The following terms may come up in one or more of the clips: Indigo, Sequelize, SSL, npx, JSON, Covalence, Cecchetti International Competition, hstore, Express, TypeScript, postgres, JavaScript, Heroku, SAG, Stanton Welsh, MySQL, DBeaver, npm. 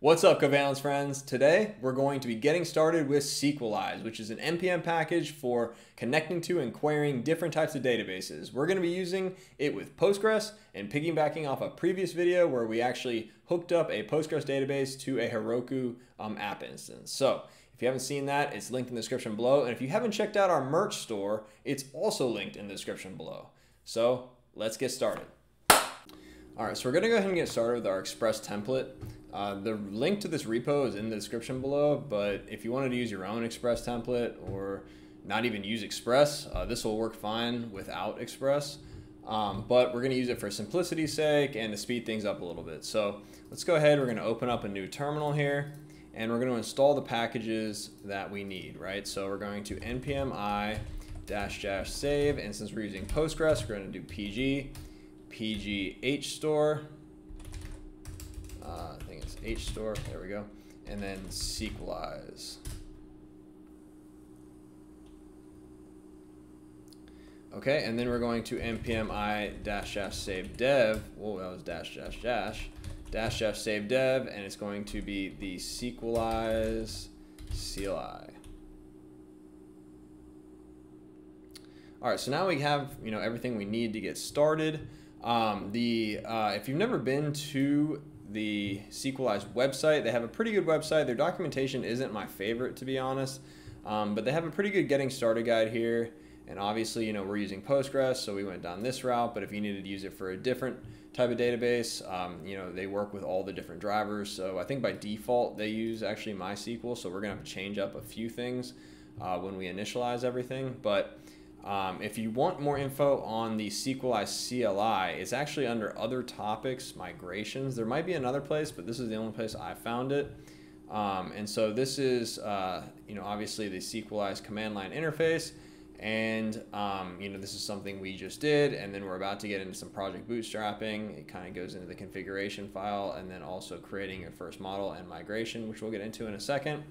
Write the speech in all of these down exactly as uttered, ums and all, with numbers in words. What's up, Covalence friends? Today, we're going to be getting started with Sequelize, which is an N P M package for connecting to and querying different types of databases. We're gonna be using it with Postgres and piggybacking off a previous video where we actually hooked up a Postgres database to a Heroku um, app instance. So if you haven't seen that, it's linked in the description below. And if you haven't checked out our merch store, it's also linked in the description below. So let's get started. All right, so we're gonna go ahead and get started with our Express template. Uh, the link to this repo is in the description below, but if you wanted to use your own Express template or not even use Express, uh, this will work fine without Express. Um, but we're gonna use it for simplicity's sake and to speed things up a little bit. So let's go ahead, we're gonna open up a new terminal here and we're gonna install the packages that we need, right? So we're going to npm i dash dash save, and since we're using Postgres, we're gonna do pg, pg hstore, Uh, I think it's hstore, there we go, and then Sequelize. Okay, and then we're going to npm i dash dash save dev, whoa, that was dash dash dash, dash dash save dev, and it's going to be the Sequelize C L I. All right, so now we have, you know, everything we need to get started. Um, the, uh, if you've never been to the Sequelize website, they have a pretty good website. Their documentation isn't my favorite, to be honest, um, but they have a pretty good getting started guide here. And obviously, you know, we're using Postgres, so we went down this route, but if you needed to use it for a different type of database, um, you know, they work with all the different drivers. So I think by default, they use actually MySQL. So we're gonna have to change up a few things uh, when we initialize everything. But Um, if you want more info on the Sequelize C L I, it's actually under other topics, migrations. There might be another place, but this is the only place I found it. Um, and so this is, uh, you know, obviously the Sequelize command line interface. And, um, you know, this is something we just did. And then we're about to get into some project bootstrapping. It kind of goes into the configuration file and then also creating your first model and migration, which we'll get into in a second.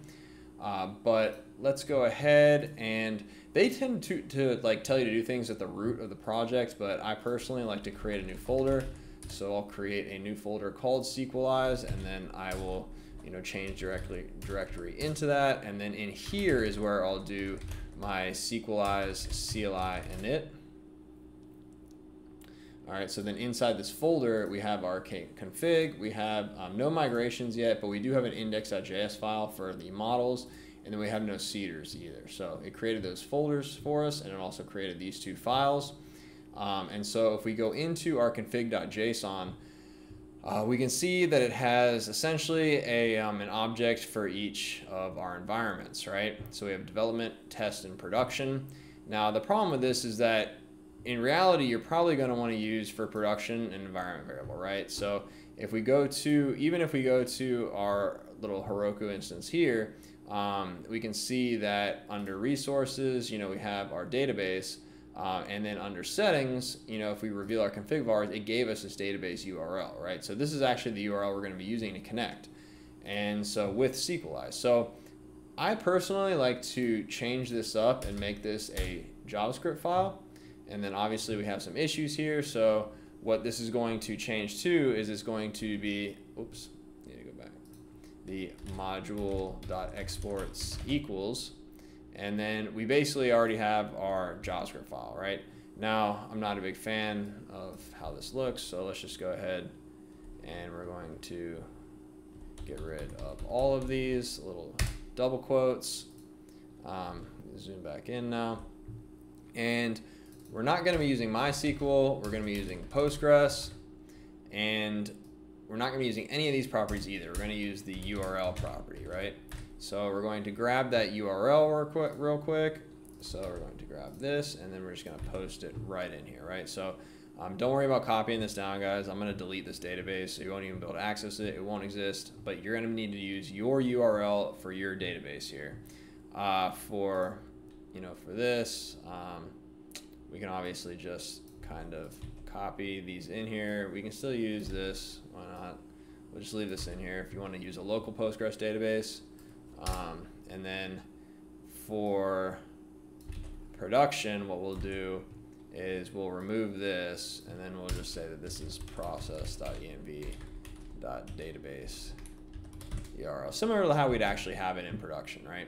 Uh, but let's go ahead, and they tend to, to like tell you to do things at the root of the project, but I personally like to create a new folder. So I'll create a new folder called Sequelize, and then I will, you know, change directly directory into that. And then in here is where I'll do my Sequelize C L I init. All right, so then inside this folder, we have our config. We have um, no migrations yet, but we do have an index.js file for the models, and then we have no seeders either. So it created those folders for us, and it also created these two files. Um, and so if we go into our config.json, uh, we can see that it has essentially a, um, an object for each of our environments, right? So we have development, test, and production. Now, the problem with this is that in reality, you're probably going to want to use for production an environment variable, right? So if we go to, even if we go to our little Heroku instance here, um, we can see that under resources, you know, we have our database, uh, and then under settings, you know, if we reveal our config vars, it gave us this database U R L, right? So this is actually the U R L we're going to be using to connect. And so with Sequelize. So I personally like to change this up and make this a JavaScript file. And then obviously we have some issues here. So what this is going to change to is it's going to be, oops, need to go back. The module.exports equals. And then we basically already have our JavaScript file, right? Now, I'm not a big fan of how this looks. So let's just go ahead and we're going to get rid of all of these little double quotes. Um, zoom back in now. And we're not going to be using MySQL, we're going to be using Postgres, and we're not going to be using any of these properties either. We're going to use the U R L property, right? So we're going to grab that U R L real quick. So we're going to grab this, and then we're just going to post it right in here, right? So um, don't worry about copying this down, guys. I'm going to delete this database, so you won't even be able to access it. It won't exist, but you're going to need to use your U R L for your database here. Uh, for, you know, for this... Um, we can obviously just kind of copy these in here. We can still use this, why not? We'll just leave this in here if you want to use a local Postgres database. Um, and then for production, what we'll do is we'll remove this, and then we'll just say that this is process.env.database the U R L, similar to how we'd actually have it in production, right?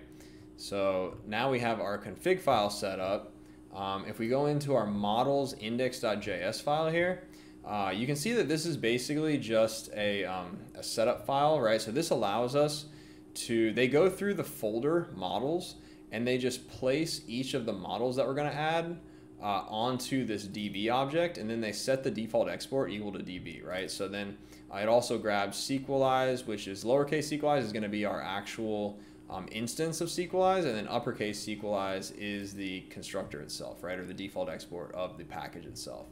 So now we have our config file set up. Um, if we go into our models index.js file here, uh, you can see that this is basically just a, um, a setup file, right? So this allows us to, they go through the folder models and they just place each of the models that we're gonna add uh, onto this D B object, and then they set the default export equal to D B, right? So then uh, it also grabs Sequelize, which is lowercase Sequelize is gonna be our actual um, instance of Sequelize, and then uppercase Sequelize is the constructor itself, right? Or the default export of the package itself.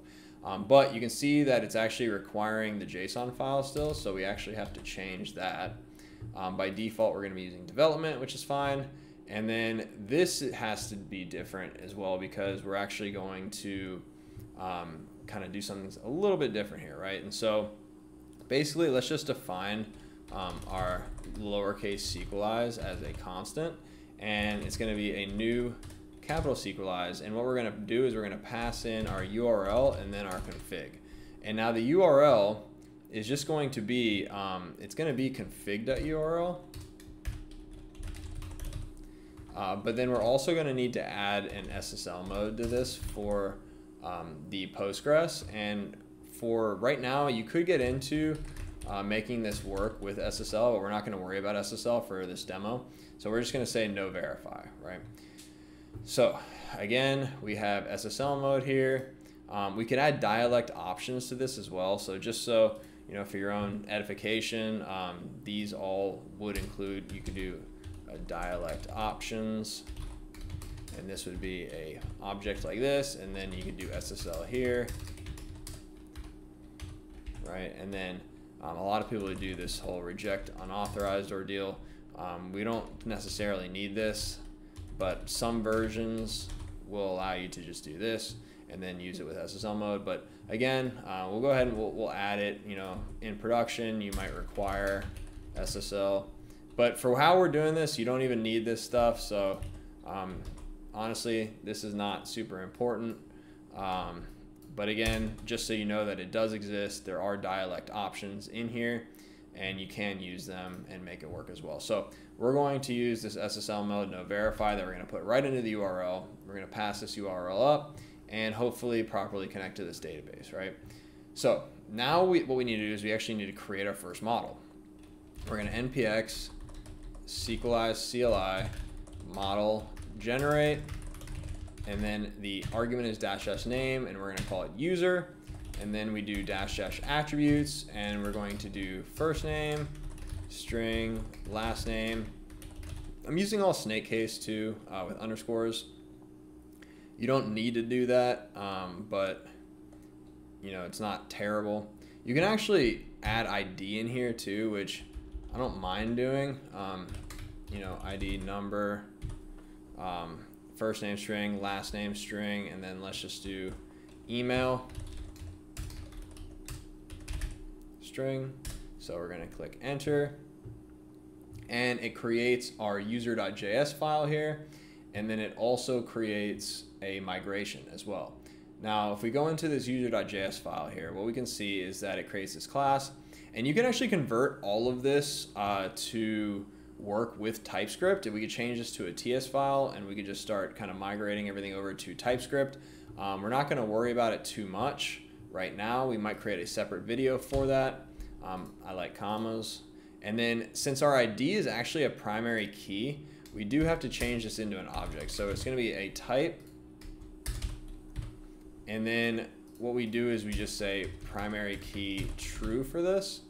Um, but you can see that it's actually requiring the JSON file still, so we actually have to change that. Um, by default, we're gonna be using development, which is fine. And then this has to be different as well, because we're actually going to um, kind of do something a little bit different here, right? And so basically let's just define um, our lowercase Sequelize as a constant, and it's gonna be a new capital Sequelize. And what we're gonna do is we're gonna pass in our U R L and then our config. And now the U R L is just going to be, um, it's gonna be config.url. Uh, but then we're also going to need to add an S S L mode to this for um, the Postgres. And for right now, you could get into uh, making this work with S S L, but we're not going to worry about S S L for this demo. So we're just going to say no verify, right? So again, we have S S L mode here. Um, we could add dialect options to this as well. So just so you know, for your own edification, um, these all would include, you could do a dialect options, and this would be a object like this, and then you could do S S L here, right? And then um, a lot of people do this whole reject unauthorized ordeal. Um, we don't necessarily need this, but some versions will allow you to just do this and then use it with S S L mode. But again, uh, we'll go ahead and we'll, we'll add it. You know, in production, you might require S S L. But for how we're doing this, you don't even need this stuff. So um, honestly, this is not super important. Um, but again, just so you know that it does exist, there are dialect options in here and you can use them and make it work as well. So we're going to use this S S L mode no verify that we're gonna put right into the U R L. We're gonna pass this U R L up and hopefully properly connect to this database, right? So now we, what we need to do is we actually need to create our first model. We're gonna N P X Sequelize C L I model generate, and then the argument is dash dash name, and we're going to call it user, and then we do dash dash attributes, and we're going to do first name string last name. I'm using all snake case too uh, with underscores. You don't need to do that, um, but you know, it's not terrible. You can actually add I D in here too, which I don't mind doing. um, you know, I D number, um, first name string, last name string, and then let's just do email string. So we're going to click enter, and it creates our user.js file here, and then it also creates a migration as well. Now, if we go into this user.js file here, what we can see is that it creates this class. And you can actually convert all of this uh, to work with TypeScript. And we could change this to a T S file, and we could just start kind of migrating everything over to TypeScript. Um, we're not going to worry about it too much right now. We might create a separate video for that. Um, I like commas. And then since our I D is actually a primary key, we do have to change this into an object. So it's going to be a type. And then what we do is we just say primary key true for this.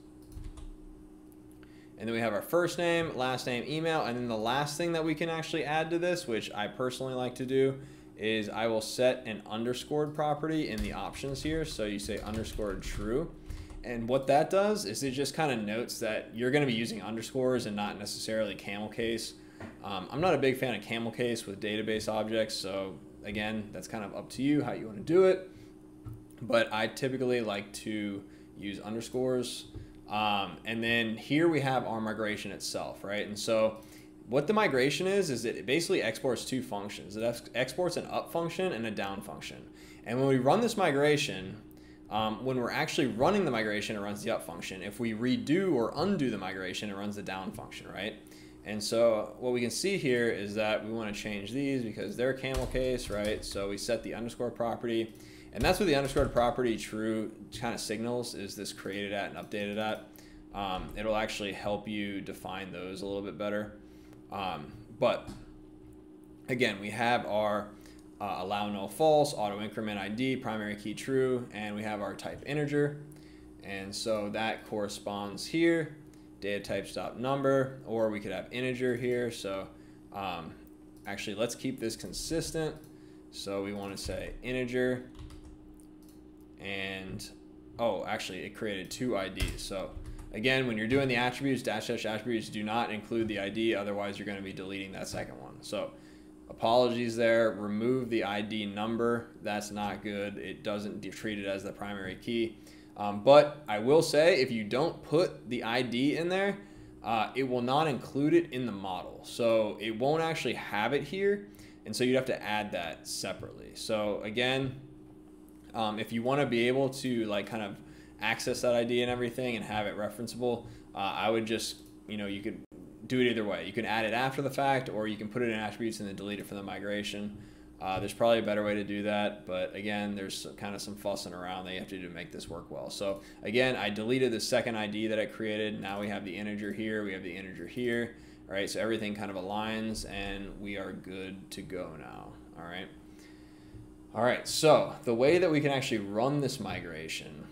And then we have our first name, last name, email, and then the last thing that we can actually add to this, which I personally like to do, is I will set an underscored property in the options here. So you say underscored true. And what that does is it just kind of notes that you're gonna be using underscores and not necessarily camel case. Um, I'm not a big fan of camel case with database objects. So again, that's kind of up to you how you wanna do it. But I typically like to use underscores. Um, and then here we have our migration itself, right? And so what the migration is, is it basically exports two functions. It exports an up function and a down function. And when we run this migration, Um, when we're actually running the migration, it runs the up function. If we redo or undo the migration, it runs the down function, right? And so what we can see here is that we want to change these because they're camel case, right? So we set the underscore property, and that's what the underscore property true kind of signals, is this created at and updated at. Um, it'll actually help you define those a little bit better. Um, but again, we have our Uh, allow null false, auto increment I D, primary key true, and we have our type integer. And so that corresponds here, data type stop number, or we could have integer here. So um, actually, let's keep this consistent. So we want to say integer, and oh, actually it created two I Ds. So again, when you're doing the attributes, dash dash attributes, do not include the I D, otherwise you're going to be deleting that second one. So apologies there, remove the I D number. That's not good. It doesn't treat it as the primary key. Um, but I will say, if you don't put the I D in there, uh, it will not include it in the model. So it won't actually have it here. And so you'd have to add that separately. So again, um, if you want to be able to like kind of access that I D and everything and have it referenceable, uh, I would just, you know, you could do it either way. You can add it after the fact, or you can put it in attributes and then delete it for the migration. Uh, there's probably a better way to do that, but again, there's kind of some fussing around that you have to do to make this work well. So again, I deleted the second I D that I created. Now we have the integer here, we have the integer here, right? So everything kind of aligns and we are good to go now, all right? All right, so the way that we can actually run this migration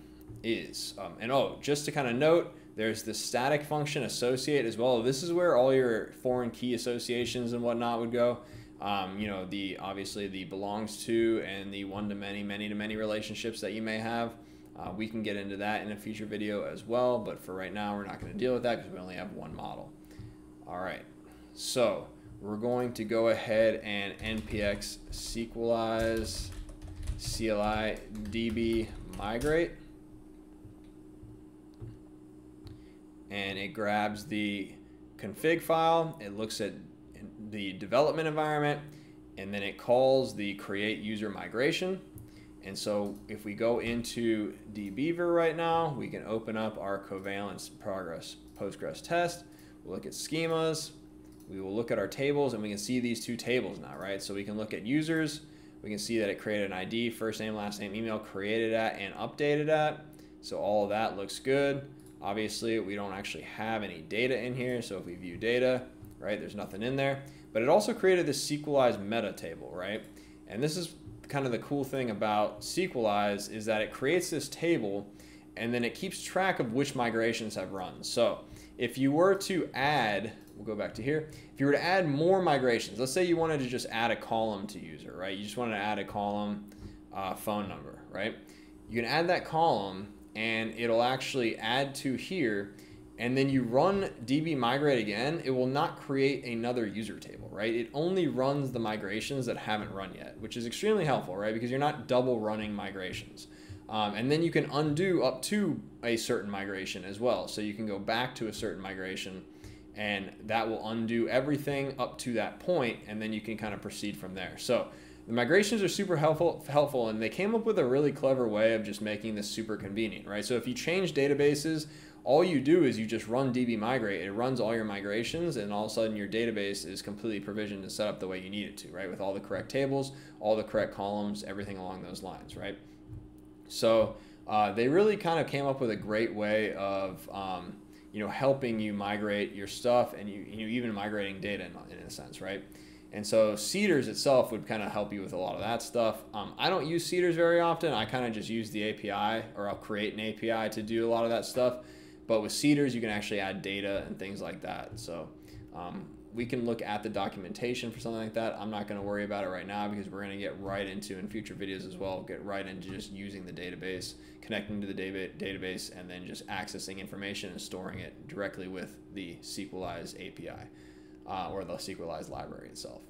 is, um, and oh, just to kind of note, there's the static function associate as well. This is where all your foreign key associations and whatnot would go. Um, you know, the obviously the belongs to and the one to many, many to many relationships that you may have. Uh, we can get into that in a future video as well, but for right now, we're not going to deal with that because we only have one model. All right, so we're going to go ahead and npx sequelize cli db migrate. And it grabs the config file, it looks at the development environment, and then it calls the create user migration. And so if we go into DBeaver right now, we can open up our covalence progress postgres test. We'll look at schemas, we will look at our tables, and we can see these two tables now, right? So we can look at users, we can see that it created an I D, first name, last name, email, created at and updated at. So all of that looks good. Obviously, we don't actually have any data in here, so if we view data, right, there's nothing in there. But it also created this Sequelize meta table, right? And this is kind of the cool thing about Sequelize, is that it creates this table and then it keeps track of which migrations have run. So if you were to add, we'll go back to here, if you were to add more migrations, let's say you wanted to just add a column to user, right? You just wanted to add a column, uh, phone number, right? You can add that column, and it'll actually add to here, and then you run D B migrate again, it will not create another user table, right? It only runs the migrations that haven't run yet, which is extremely helpful, right? Because you're not double running migrations. Um, and then you can undo up to a certain migration as well. So you can go back to a certain migration and that will undo everything up to that point, and then you can kind of proceed from there. So the migrations are super helpful, helpful, and they came up with a really clever way of just making this super convenient, right? So if you change databases, all you do is you just run D B migrate. It runs all your migrations, and all of a sudden your database is completely provisioned and set up the way you need it to, right? With all the correct tables, all the correct columns, everything along those lines, right? So uh, they really kind of came up with a great way of, um, you know, helping you migrate your stuff, and you, you know, even migrating data in, in a sense, right? And so Seeders itself would kind of help you with a lot of that stuff. Um, I don't use Seeders very often. I kind of just use the A P I, or I'll create an A P I to do a lot of that stuff. But with Seeders, you can actually add data and things like that. So um, we can look at the documentation for something like that. I'm not going to worry about it right now because we're going to get right into, in future videos as well, get right into just using the database, connecting to the database, and then just accessing information and storing it directly with the Sequelize A P I. Uh, or the Sequelize library itself.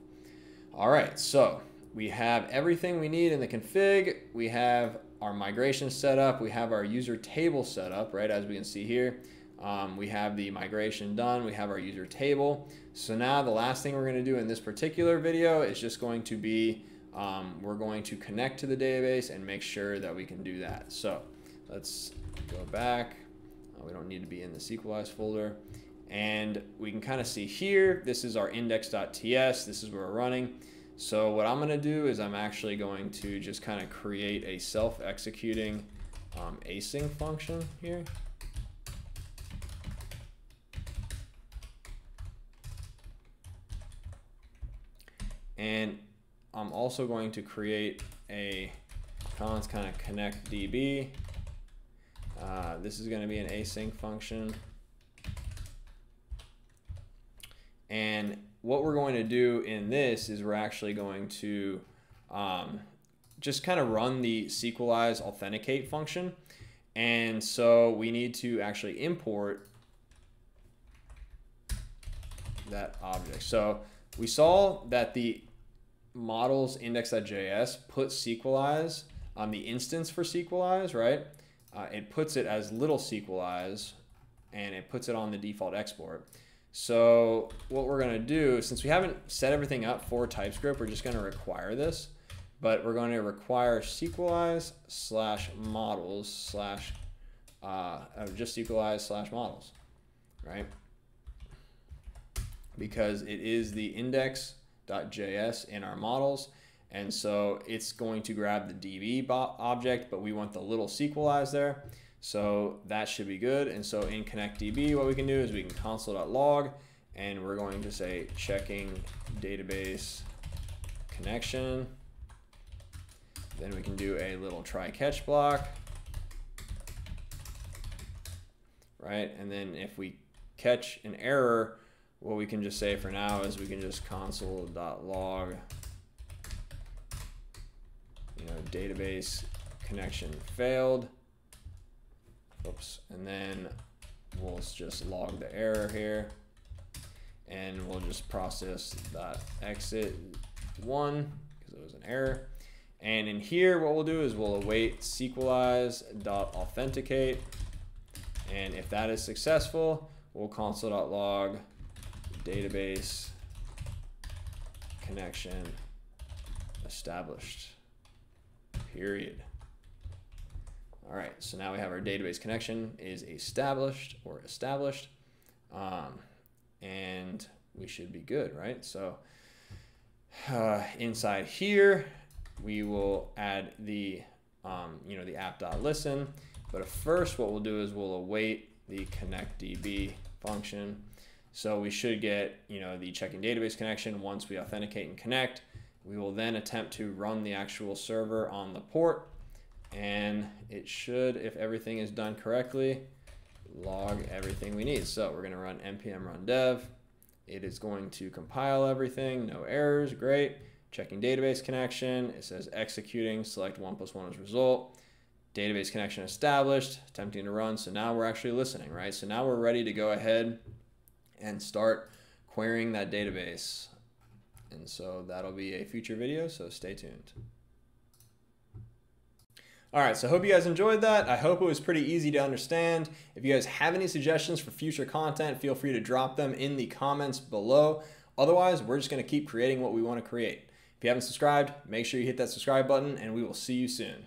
All right, so we have everything we need in the config. We have our migration set up. We have our user table set up, right? As we can see here, um, we have the migration done. We have our user table. So now the last thing we're going to do in this particular video is just going to be, um, we're going to connect to the database and make sure that we can do that. So Let's go back. Uh, we don't need to be in the Sequelize folder. And we can kind of see here, this is our index.ts. This is where we're running. So what I'm going to do is I'm actually going to just kind of create a self-executing um, async function here. And I'm also going to create a cons kind of connect D B. Uh, this is going to be an async function. And what we're going to do in this is we're actually going to um, just kind of run the Sequelize authenticate function. And so we need to actually import that object. So we saw that the models index.js put Sequelize on um, the instance for Sequelize, right? Uh, it puts it as little Sequelize and it puts it on the default export. So what we're going to do, since we haven't set everything up for TypeScript, we're just going to require this, but we're going to require Sequelize slash models slash uh, just Sequelize slash models, right? Because it is the index.js in our models. And so it's going to grab the D B object, but we want the little Sequelize there. So that should be good. And so in connect D B, what we can do is we can console.log, and we're going to say checking database connection. Then we can do a little try catch block, right? And then if we catch an error, what we can just say for now is we can just console.log, you know, database connection failed. Oops, and then we'll just log the error here, and we'll just process that exit one because it was an error. And in here, what we'll do is we'll await Sequelize.authenticate, and if that is successful, we'll console.log database connection established. Period. All right, so now we have our database connection is established or established, um, and we should be good, right? So uh, inside here, we will add the, um, you know, the app.listen, but at first what we'll do is we'll await the connect D B function. So we should get, you know, the checking database connection once we authenticate and connect. We will then attempt to run the actual server on the port. And it should, if everything is done correctly, log everything we need. So we're going to run npm run dev. It is going to compile everything. No errors. Great. Checking database connection. It says executing. Select one plus one as result. Database connection established. Attempting to run. So now we're actually listening, right? So now we're ready to go ahead and start querying that database. And so that'll be a future video. So stay tuned. All right, so I hope you guys enjoyed that. I hope it was pretty easy to understand. If you guys have any suggestions for future content, feel free to drop them in the comments below. Otherwise, we're just gonna keep creating what we wanna create. If you haven't subscribed, make sure you hit that subscribe button, and we will see you soon.